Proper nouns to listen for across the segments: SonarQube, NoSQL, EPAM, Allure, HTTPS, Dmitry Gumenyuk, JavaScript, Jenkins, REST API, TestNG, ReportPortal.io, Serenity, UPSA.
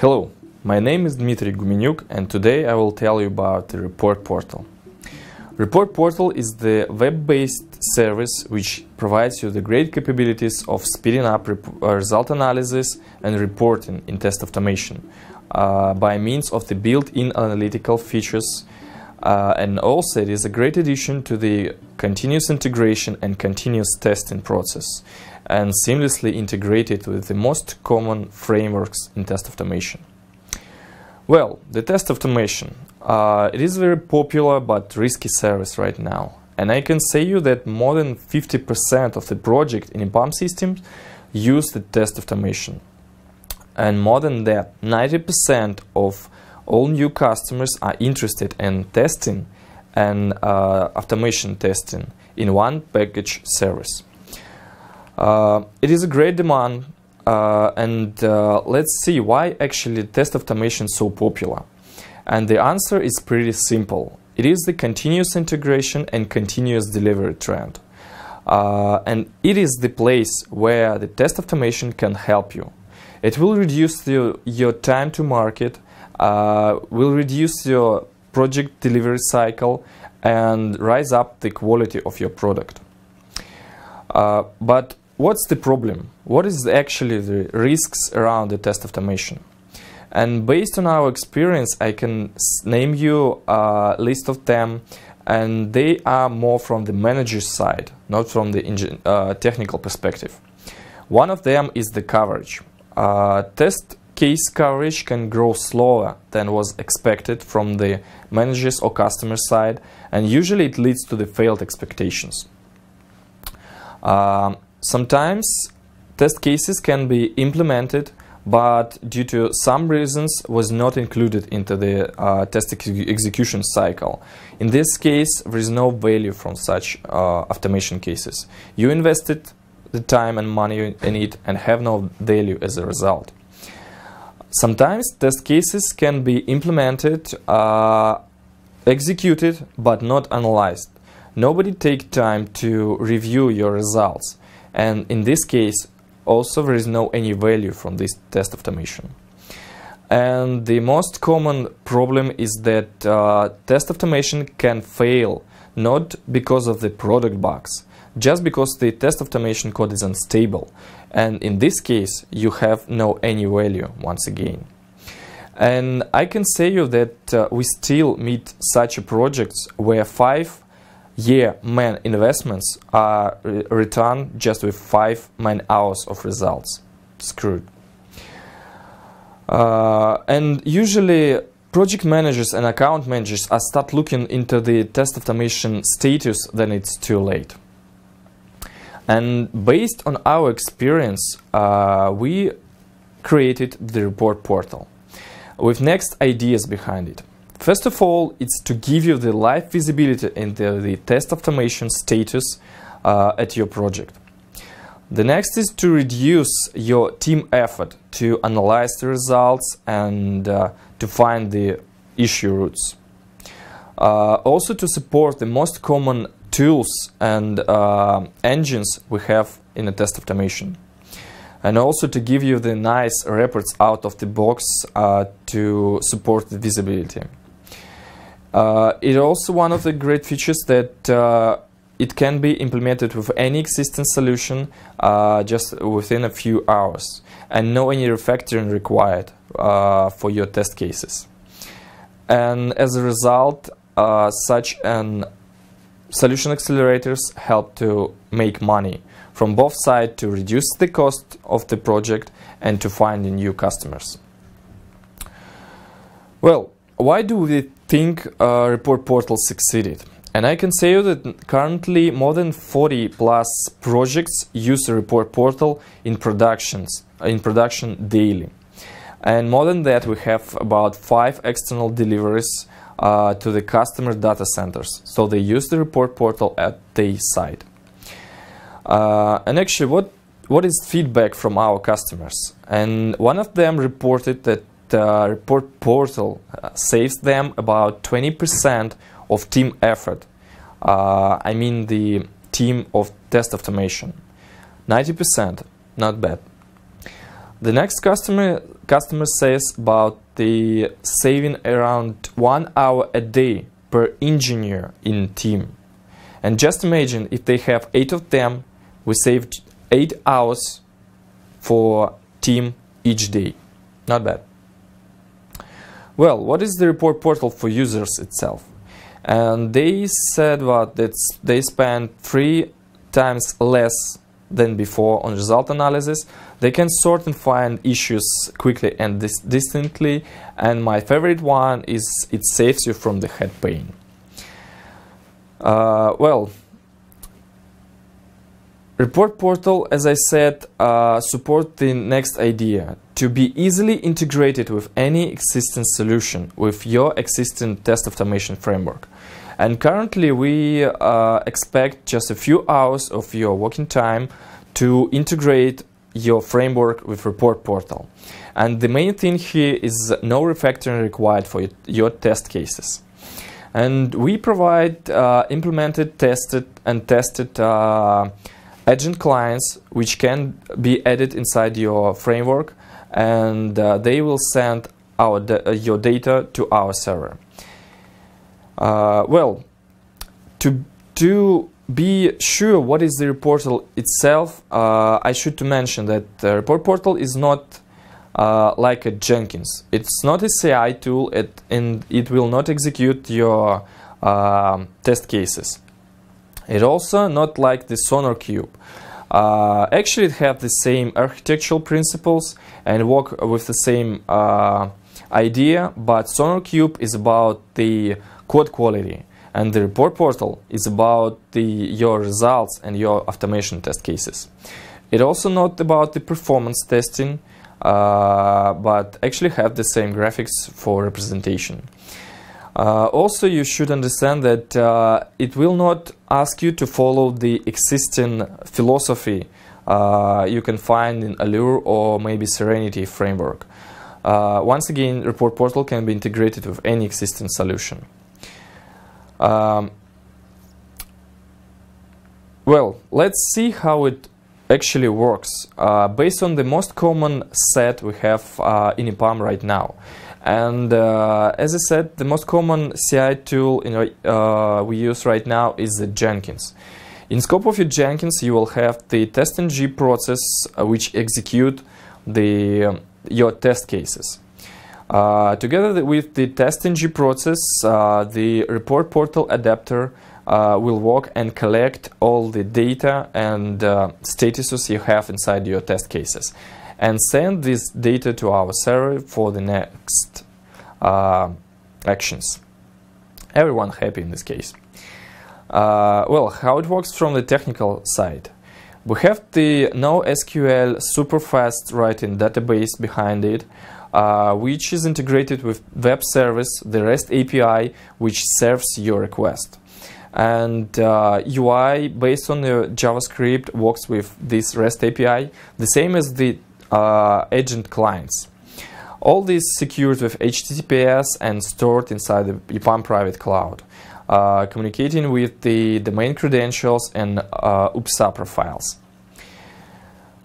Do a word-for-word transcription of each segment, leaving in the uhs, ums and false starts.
Hello, my name is Dmitry Gumenyuk, and today I will tell you about the Report Portal. Report Portal is the web-based service which provides you the great capabilities of speeding up result analysis and reporting in test automation uh, by means of the built-in analytical features, uh, and also it is a great addition to the continuous integration and continuous testing process, and seamlessly integrated with the most common frameworks in test automation. Well, the test automation. Uh, it is a very popular but risky service right now. And I can say you that more than fifty percent of the project in EPAM systems use the test automation. And more than that, ninety percent of all new customers are interested in testing and uh, automation testing in one package service. Uh, it is a great demand, uh, and uh, let's see why actually test automation is so popular. And the answer is pretty simple. It is the continuous integration and continuous delivery trend. Uh, and it is the place where the test automation can help you. It will reduce the, your time to market, uh, will reduce your project delivery cycle, and rise up the quality of your product. Uh, but what's the problem? What is actually the risks around the test automation? And based on our experience, I can name you a list of them, and they are more from the manager's side, not from the uh, technical perspective. One of them is the coverage. Uh, test case coverage can grow slower than was expected from the manager's or customer side, and usually it leads to the failed expectations. Uh, Sometimes test cases can be implemented, but due to some reasons was not included into the uh, test ex execution cycle. In this case, there is no value from such uh, automation cases. You invested the time and money in it and have no value as a result. Sometimes test cases can be implemented, uh, executed, but not analyzed. Nobody takes time to review your results. And in this case, also there is no any value from this test automation. And the most common problem is that uh, test automation can fail, not because of the product bugs, just because the test automation code is unstable. And in this case, you have no any value once again. And I can say you that uh, we still meet such projects where five Yeah, man investments are re returned just with five man hours of results. Screwed. Uh, and usually project managers and account managers are start looking into the test automation status, then it's too late. And based on our experience, uh, we created the report portal with next ideas behind it. First of all, it's to give you the live visibility into the, the test automation status uh, at your project. The next is to reduce your team effort to analyze the results and uh, to find the issue roots. Uh, also to support the most common tools and uh, engines we have in a test automation. And also to give you the nice reports out of the box uh, to support the visibility. Uh, it also one of the great features that uh, it can be implemented with any existing solution uh, just within a few hours, and no any refactoring required uh, for your test cases. And as a result, uh, such an solution accelerators help to make money from both sides, to reduce the cost of the project and to find new customers. Well, why do we think uh, Report Portal succeeded? And I can say that currently more than forty plus projects use the Report Portal in productions in production daily. And more than that, we have about five external deliveries uh, to the customer data centers. So they use the Report Portal at their site. Uh, and actually, what what is feedback from our customers? And one of them reported that Uh, report portal uh, saves them about twenty percent of team effort. Uh, I mean the team of test automation. ninety percent, not bad. The next customer customer says about the saving around one hour a day per engineer in team. And just imagine if they have eight of them, we saved eight hours for team each day. Not bad. Well, what is the report portal for users itself? And they said what, that they spend three times less than before on result analysis. They can sort and find issues quickly and dis distantly. And my favorite one is it saves you from the head pain. Uh, well, report portal, as I said, uh, support the next idea to be easily integrated with any existing solution with your existing test automation framework. And currently we uh, expect just a few hours of your working time to integrate your framework with report portal. And the main thing here is no refactoring required for your test cases. And we provide uh, implemented, tested and tested uh, agent clients which can be added inside your framework, and uh, they will send our da your data to our server. Uh, well, to, to be sure what is the report portal itself, uh, I should mention that the report portal is not uh, like a Jenkins. It's not a C I tool, it, and it will not execute your uh, test cases. It's also not like the SonarQube. Uh, actually, it has the same architectural principles and work with the same uh, idea, but SonarQube is about the code quality, and the report portal is about the, your results and your automation test cases. It's also not about the performance testing, uh, but actually have the same graphics for representation. Uh, also, you should understand that uh, it will not ask you to follow the existing philosophy uh, you can find in Allure or maybe Serenity framework. Uh, once again, report portal can be integrated with any existing solution. Um, well, let's see how it actually works uh, based on the most common set we have uh, in EPAM right now. And uh, as I said, the most common C I tool in, uh, we use right now is the Jenkins. In scope of your Jenkins, you will have the TestNG process uh, which execute the um, your test cases. Uh, together with the TestNG process, uh, the report portal adapter uh, will work and collect all the data and uh, statuses you have inside your test cases and send this data to our server for the next uh, actions. Everyone happy in this case. Uh, well, how it works from the technical side. We have the NoSQL super fast writing database behind it, Uh, which is integrated with web service, the REST A P I, which serves your request. And uh, U I based on the JavaScript works with this REST A P I, the same as the uh, agent clients. All this secured with H T T P S and stored inside the EPAM private cloud, uh, communicating with the domain credentials and uh, U P S A profiles.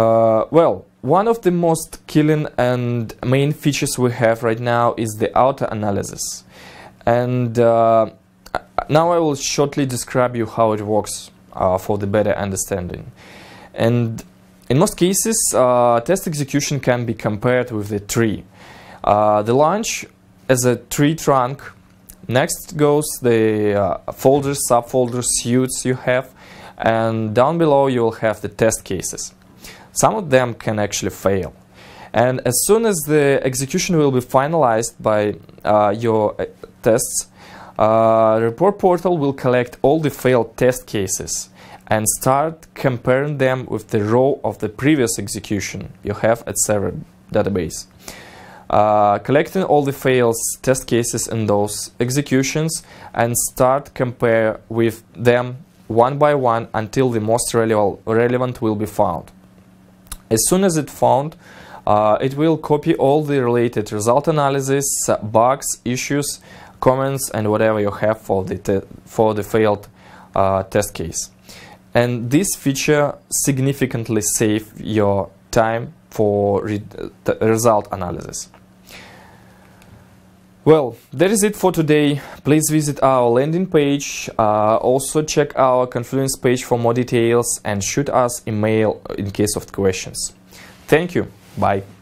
Uh, well, one of the most killing and main features we have right now is the auto-analysis. And uh, now I will shortly describe you how it works uh, for the better understanding. And in most cases, uh, test execution can be compared with the tree. Uh, the launch as a tree trunk. Next goes the uh, folders, subfolders, suites you have. And down below you will have the test cases. Some of them can actually fail. And as soon as the execution will be finalized by uh, your tests, uh, report portal will collect all the failed test cases and start comparing them with the row of the previous execution you have at server database. Uh, collecting all the failed test cases in those executions and start compare with them one by one until the most rele- relevant will be found. As soon as it's found, uh, it will copy all the related result analysis, bugs, issues, comments, and whatever you have for the, for the failed uh, test case. And this feature significantly saves your time for re the result analysis. Well, that is it for today. Please visit our landing page. Uh, also check our Confluence page for more details and shoot us an email in case of questions. Thank you. Bye.